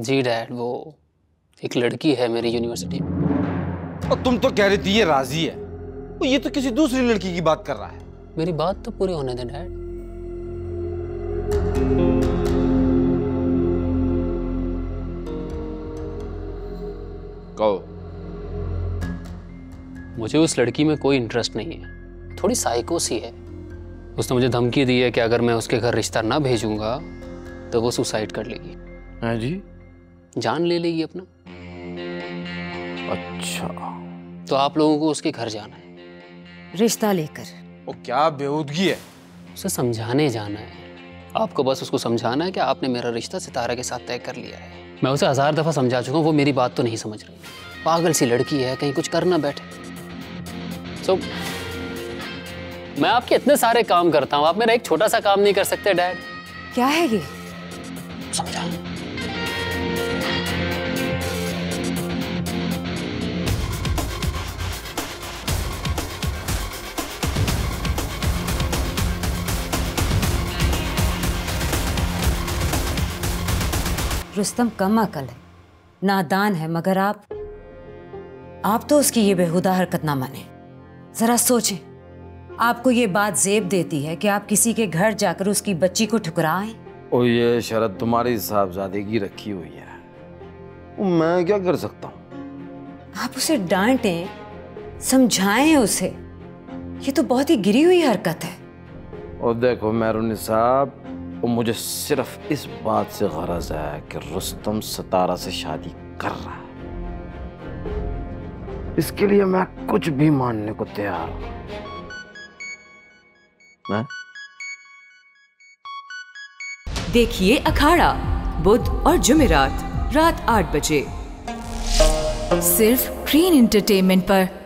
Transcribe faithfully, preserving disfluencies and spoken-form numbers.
जी dad, वो एक लड़की है मेरी यूनिवर्सिटी में। और तुम तो कह रही थी ये राजी है, तो ये तो किसी दूसरी लड़की की बात कर रहा है। मेरी बात तो पूरी होने दे डैड। कहो। मुझे उस लड़की में कोई इंटरेस्ट नहीं है, थोड़ी साइको सी है। उसने मुझे धमकी दी है कि अगर मैं उसके घर रिश्ता ना भेजूंगा तो वो सुसाइड कर लेगी। हाँ जी, जान ले लेगी अपना। अच्छा, तो आप लोगों को उसके घर जाना है रिश्ता लेकर। वो क्या बेहूदगी है। उसे समझाने जाना है, आपको बस उसको समझाना है कि आपने मेरा रिश्ता सितारा के साथ तय कर लिया है। मैं उसे हजार दफा समझा चुका हूँ, वो मेरी बात तो नहीं समझ रही। पागल सी लड़की है, कहीं कुछ करना बैठे। सो so, मैं आपके इतने सारे काम करता हूँ, आप मेरा एक छोटा सा काम नहीं कर सकते डैड? क्या है ये? समझा। रुस्तम कम अकल है, नादान है, मगर आप आप तो उसकी ये बेहुदा हरकत ना माने। जरा सोचें, आपको ये बात जेब देती है कि आप किसी के घर जाकर उसकी बच्ची को ठुकराएं। ओ, ये शरत तुम्हारी साहबजादे की रखी हुई है, मैं क्या कर सकता हूँ? आप उसे डांटें, समझाएं उसे, ये तो बहुत ही गिरी हुई हरकत है। और देखो मेहरून साहब, और मुझे सिर्फ इस बात से गरज है कि रुस्तम सितारा से शादी कर रहा है, इसके लिए मैं कुछ भी मानने को तैयार हूँ। देखिए अखाड़ा बुध और जुमेरात रात आठ बजे सिर्फ ग्रीन एंटरटेनमेंट पर।